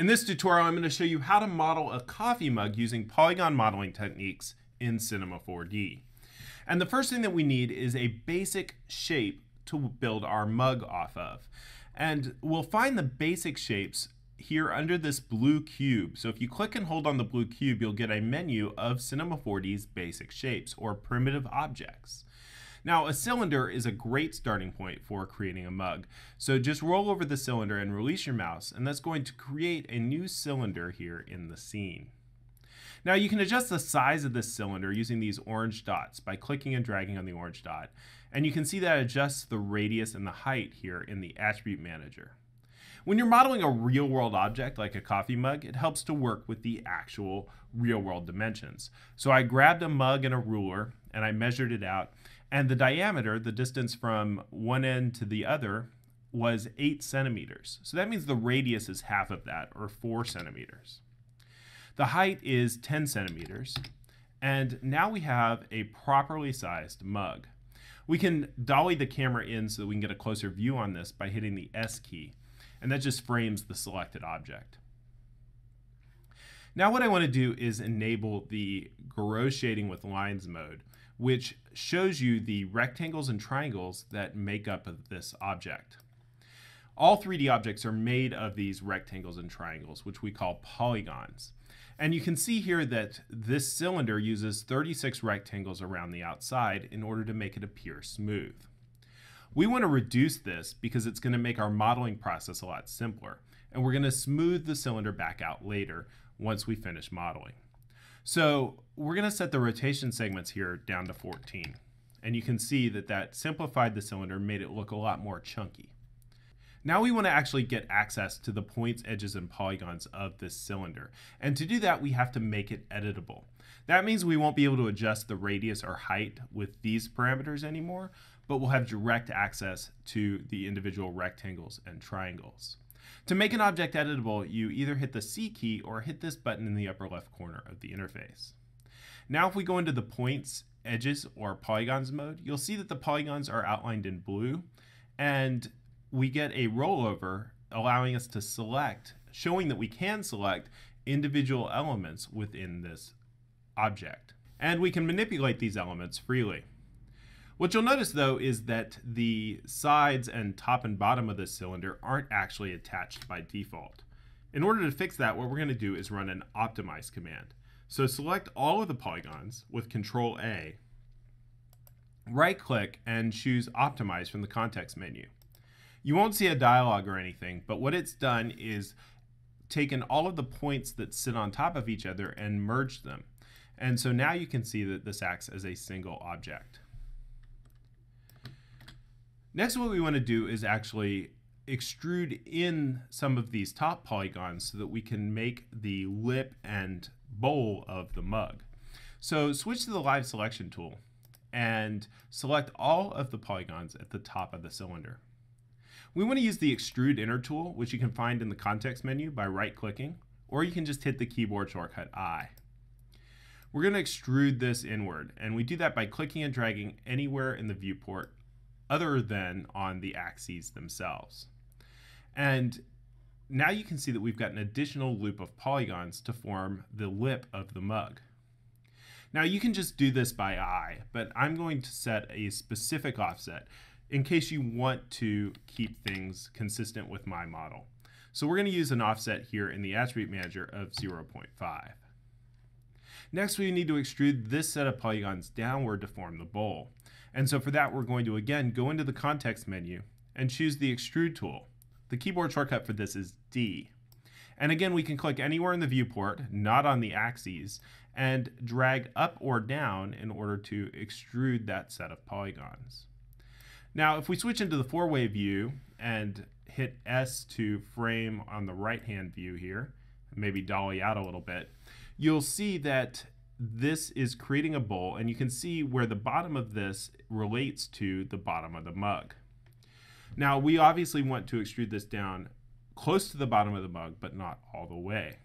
In this tutorial, I'm going to show you how to model a coffee mug using polygon modeling techniques in Cinema 4D. And the first thing that we need is a basic shape to build our mug off of. And we'll find the basic shapes here under this blue cube. So if you click and hold on the blue cube, you'll get a menu of Cinema 4D's basic shapes or primitive objects. Now, a cylinder is a great starting point for creating a mug. So just roll over the cylinder and release your mouse, and that's going to create a new cylinder here in the scene. Now, you can adjust the size of this cylinder using these orange dots by clicking and dragging on the orange dot. And you can see that adjusts the radius and the height here in the attribute manager. When you're modeling a real-world object like a coffee mug, it helps to work with the actual real-world dimensions. So I grabbed a mug and a ruler, and I measured it out. And the diameter, the distance from one end to the other, was 8 centimeters. So that means the radius is half of that, or 4 centimeters. The height is 10 centimeters. And now we have a properly sized mug. We can dolly the camera in so that we can get a closer view on this by hitting the S key. And that just frames the selected object. Now what I want to do is enable the Garo shading with lines mode, which shows you the rectangles and triangles that make up this object. All 3D objects are made of these rectangles and triangles, which we call polygons. And you can see here that this cylinder uses 36 rectangles around the outside in order to make it appear smooth. We want to reduce this because it's going to make our modeling process a lot simpler. And we're going to smooth the cylinder back out later once we finish modeling. So we're going to set the rotation segments here down to 14. And you can see that that simplified the cylinder, made it look a lot more chunky. Now we want to actually get access to the points, edges, and polygons of this cylinder. And to do that, we have to make it editable. That means we won't be able to adjust the radius or height with these parameters anymore, but we'll have direct access to the individual rectangles and triangles. To make an object editable, you either hit the C key or hit this button in the upper left corner of the interface. Now if we go into the points, edges, or polygons mode, you'll see that the polygons are outlined in blue, and we get a rollover allowing us to select, showing that we can select individual elements within this object. And we can manipulate these elements freely. What you'll notice, though, is that the sides and top and bottom of this cylinder aren't actually attached by default. In order to fix that, what we're going to do is run an optimize command. So select all of the polygons with Control A, right-click, and choose Optimize from the context menu. You won't see a dialog or anything, but what it's done is taken all of the points that sit on top of each other and merged them. And so now you can see that this acts as a single object. Next, what we want to do is actually extrude in some of these top polygons so that we can make the lip and bowl of the mug. So switch to the live selection tool and select all of the polygons at the top of the cylinder. We want to use the extrude inner tool, which you can find in the context menu by right-clicking, or you can just hit the keyboard shortcut I. We're going to extrude this inward, and we do that by clicking and dragging anywhere in the viewport other than on the axes themselves. And now you can see that we've got an additional loop of polygons to form the lip of the mug. Now you can just do this by eye, but I'm going to set a specific offset in case you want to keep things consistent with my model. So we're going to use an offset here in the attribute manager of 0.5. Next, we need to extrude this set of polygons downward to form the bowl. And so for that, we're going to, again, go into the context menu and choose the extrude tool. The keyboard shortcut for this is D. And again, we can click anywhere in the viewport, not on the axes, and drag up or down in order to extrude that set of polygons. Now, if we switch into the four-way view and hit S to frame on the right-hand view here, maybe dolly out a little bit, you'll see that this is creating a bowl, and you can see where the bottom of this relates to the bottom of the mug. Now, we obviously want to extrude this down close to the bottom of the mug, but not all the way.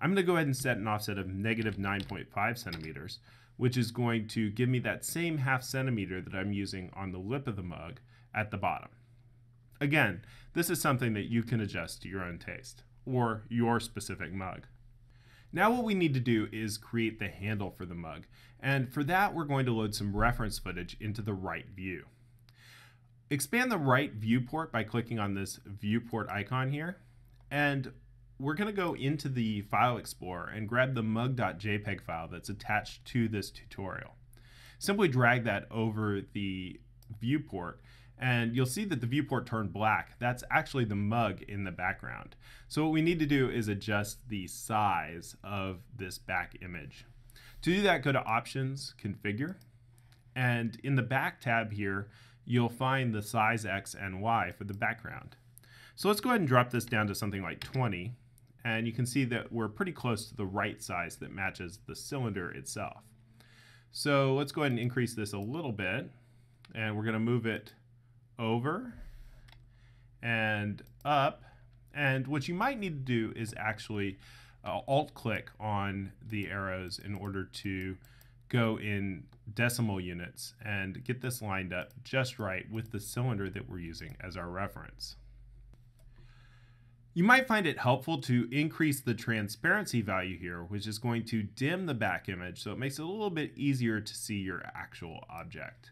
I'm going to go ahead and set an offset of -9.5 centimeters, which is going to give me that same half centimeter that I'm using on the lip of the mug at the bottom. Again, this is something that you can adjust to your own taste. or your specific mug. Now what we need to do is create the handle for the mug, and for that we're going to load some reference footage into the right view. Expand the right viewport by clicking on this viewport icon here, and we're going to go into the file explorer and grab the mug.jpg file that's attached to this tutorial. Simply drag that over the viewport and you'll see that the viewport turned black. That's actually the mug in the background. So what we need to do is adjust the size of this back image. To do that, go to Options, Configure, and in the back tab here, you'll find the size X and Y for the background. So let's go ahead and drop this down to something like 20, and you can see that we're pretty close to the right size that matches the cylinder itself. So let's go ahead and increase this a little bit, and we're going to move it over and up, and what you might need to do is actually alt click on the arrows in order to go in decimal units and get this lined up just right with the cylinder that we're using as our reference. You might find it helpful to increase the transparency value here, which is going to dim the back image so it makes it a little bit easier to see your actual object.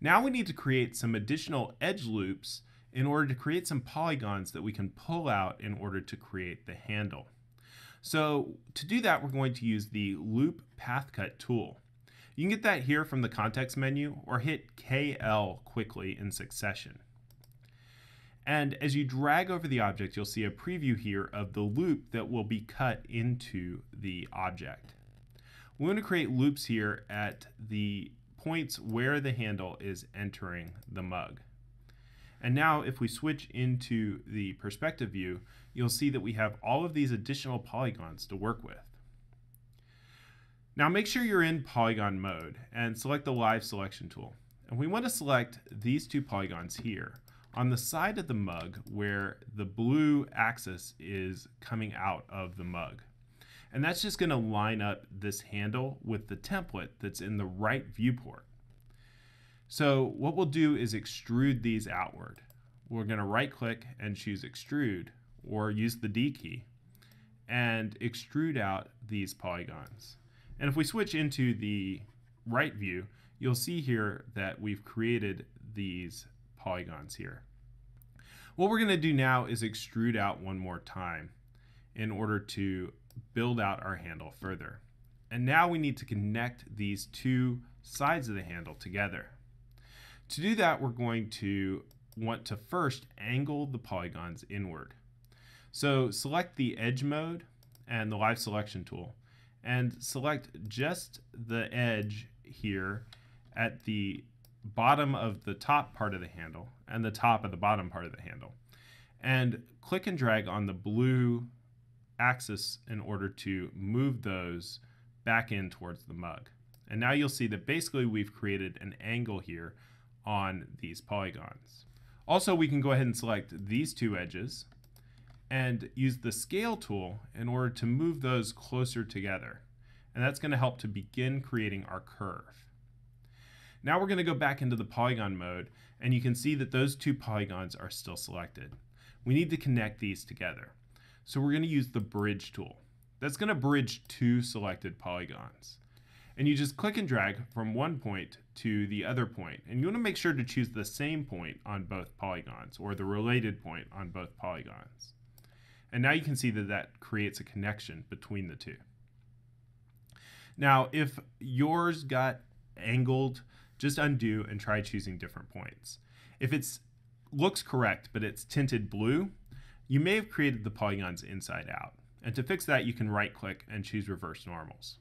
Now we need to create some additional edge loops in order to create some polygons that we can pull out in order to create the handle. So to do that, we're going to use the Loop Path Cut tool. You can get that here from the context menu or hit KL quickly in succession. And as you drag over the object, you'll see a preview here of the loop that will be cut into the object. We're going to create loops here at the points where the handle is entering the mug. And now if we switch into the perspective view, you'll see that we have all of these additional polygons to work with. Now make sure you're in polygon mode and select the live selection tool. And we want to select these two polygons here on the side of the mug where the blue axis is coming out of the mug. And that's just going to line up this handle with the template that's in the right viewport. So what we'll do is extrude these outward. We're going to right click and choose extrude or use the D key and extrude out these polygons. And if we switch into the right view, you'll see here that we've created these polygons here. What we're going to do now is extrude out one more time in order to build out our handle further. And now we need to connect these two sides of the handle together. To do that, we're going to want to first angle the polygons inward. So select the edge mode and the live selection tool and select just the edge here at the bottom of the top part of the handle and the top of the bottom part of the handle. And click and drag on the blue axis in order to move those back in towards the mug. And now you'll see that basically we've created an angle here on these polygons. Also, we can go ahead and select these two edges and use the scale tool in order to move those closer together. And that's going to help to begin creating our curve. Now we're going to go back into the polygon mode, and you can see that those two polygons are still selected. We need to connect these together. So we're going to use the bridge tool. That's going to bridge two selected polygons. And you just click and drag from one point to the other point. And you want to make sure to choose the same point on both polygons or the related point on both polygons. And now you can see that that creates a connection between the two. Now, if yours got angled, just undo and try choosing different points. If it looks correct, but it's tinted blue, you may have created the polygons inside out. And to fix that, you can right-click and choose Reverse Normals.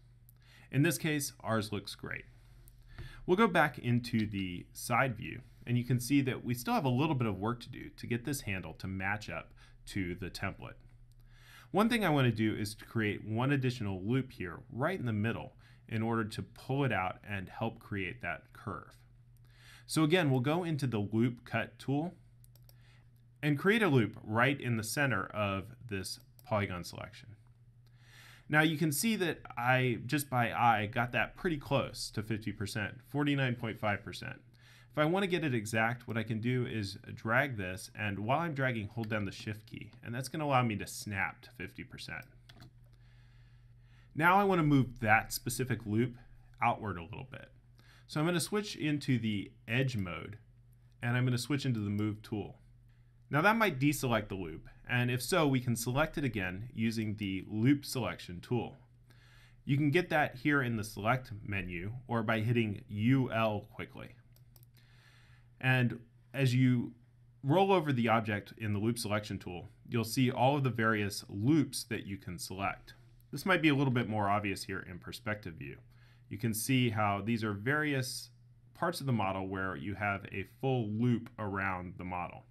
In this case, ours looks great. We'll go back into the side view, and you can see that we still have a little bit of work to do to get this handle to match up to the template. One thing I want to do is to create one additional loop here right in the middle in order to pull it out and help create that curve. So again, we'll go into the Loop Cut tool and create a loop right in the center of this polygon selection. Now you can see that I, just by eye, got that pretty close to 50%, 49.5%. If I want to get it exact, what I can do is drag this, and while I'm dragging, hold down the Shift key, and that's going to allow me to snap to 50%. Now I want to move that specific loop outward a little bit. So I'm going to switch into the edge mode, and I'm going to switch into the move tool. Now that might deselect the loop, and if so, we can select it again using the loop selection tool. You can get that here in the select menu or by hitting UL quickly. And as you roll over the object in the loop selection tool, you'll see all of the various loops that you can select. This might be a little bit more obvious here in perspective view. You can see how these are various parts of the model where you have a full loop around the model.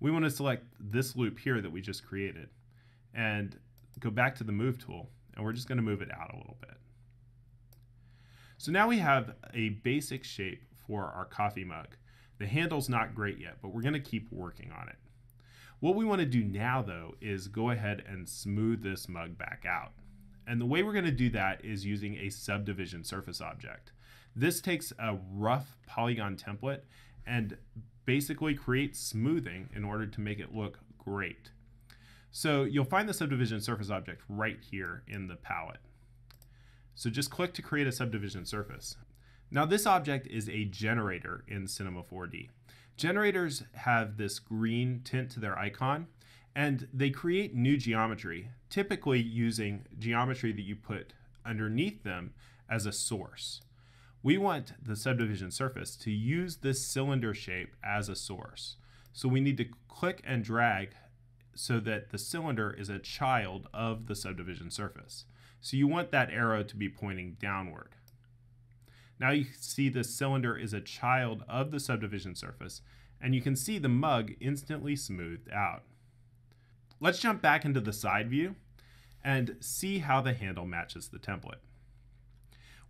We want to select this loop here that we just created and go back to the move tool, and we're just going to move it out a little bit. So now we have a basic shape for our coffee mug. The handle's not great yet, but we're going to keep working on it. What we want to do now, though, is go ahead and smooth this mug back out. And the way we're going to do that is using a subdivision surface object. This takes a rough polygon template and basically creates smoothing in order to make it look great. So you'll find the subdivision surface object right here in the palette. So just click to create a subdivision surface. Now this object is a generator in Cinema 4D. Generators have this green tint to their icon, and they create new geometry, typically using geometry that you put underneath them as a source. We want the subdivision surface to use this cylinder shape as a source. So we need to click and drag so that the cylinder is a child of the subdivision surface. So you want that arrow to be pointing downward. Now you see the cylinder is a child of the subdivision surface, and you can see the mug instantly smoothed out. Let's jump back into the side view and see how the handle matches the template.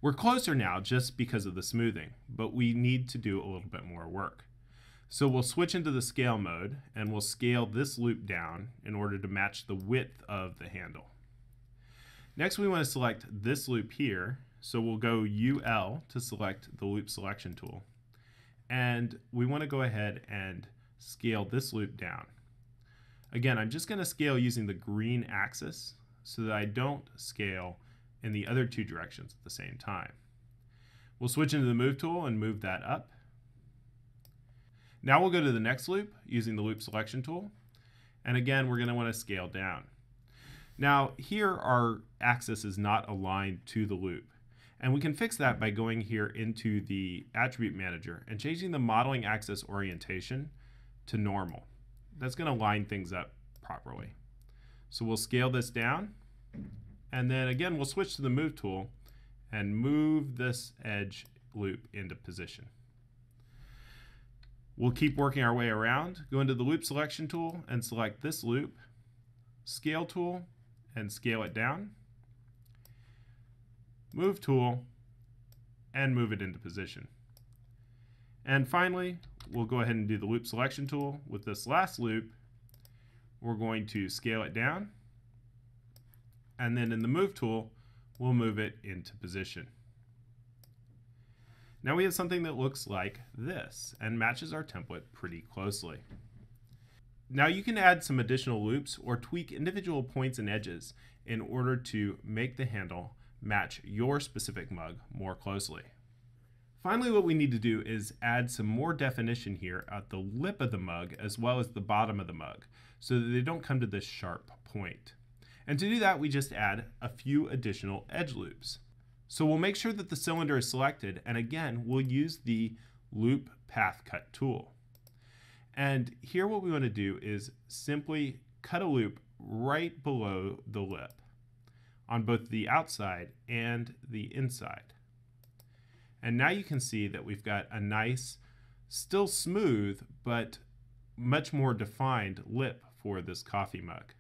We're closer now just because of the smoothing, but we need to do a little bit more work. So we'll switch into the scale mode, and we'll scale this loop down in order to match the width of the handle. Next, we want to select this loop here. So we'll go UL to select the loop selection tool. And we want to go ahead and scale this loop down. Again, I'm just going to scale using the green axis so that I don't scale in the other two directions at the same time. We'll switch into the move tool and move that up. Now we'll go to the next loop using the loop selection tool. And again, we're going to want to scale down. Now here our axis is not aligned to the loop. And we can fix that by going here into the attribute manager and changing the modeling axis orientation to normal. That's going to line things up properly. So we'll scale this down. And then again, we'll switch to the move tool and move this edge loop into position. We'll keep working our way around, go into the loop selection tool and select this loop, scale tool, and scale it down, move tool, and move it into position. And finally, we'll go ahead and do the loop selection tool with this last loop. We're going to scale it down, and then in the move tool, we'll move it into position. Now we have something that looks like this and matches our template pretty closely. Now you can add some additional loops or tweak individual points and edges in order to make the handle match your specific mug more closely. Finally, what we need to do is add some more definition here at the lip of the mug as well as the bottom of the mug so that they don't come to this sharp point. And to do that, we just add a few additional edge loops. So we'll make sure that the cylinder is selected, and again, we'll use the loop path cut tool. And here what we want to do is simply cut a loop right below the lip on both the outside and the inside. And now you can see that we've got a nice, still smooth, but much more defined lip for this coffee mug.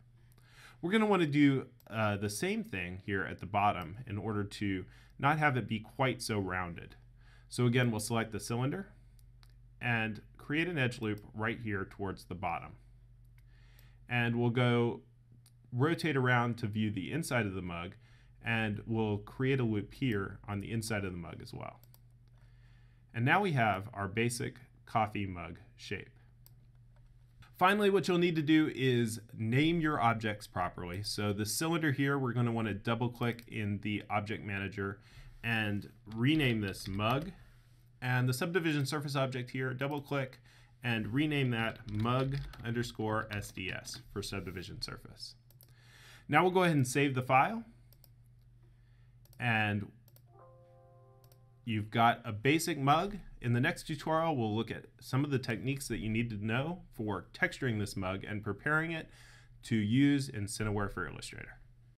We're going to want to do the same thing here at the bottom in order to not have it be quite so rounded. So again, we'll select the cylinder and create an edge loop right here towards the bottom. And we'll go rotate around to view the inside of the mug, and we'll create a loop here on the inside of the mug as well. And now we have our basic coffee mug shape. Finally, what you'll need to do is name your objects properly. So the cylinder here, we're going to want to double click in the object manager and rename this mug. And the subdivision surface object here, double click and rename that mug underscore SDS for subdivision surface. Now we'll go ahead and save the file. And you've got a basic mug. In the next tutorial, we'll look at some of the techniques that you need to know for texturing this mug and preparing it to use in Cineware for Illustrator.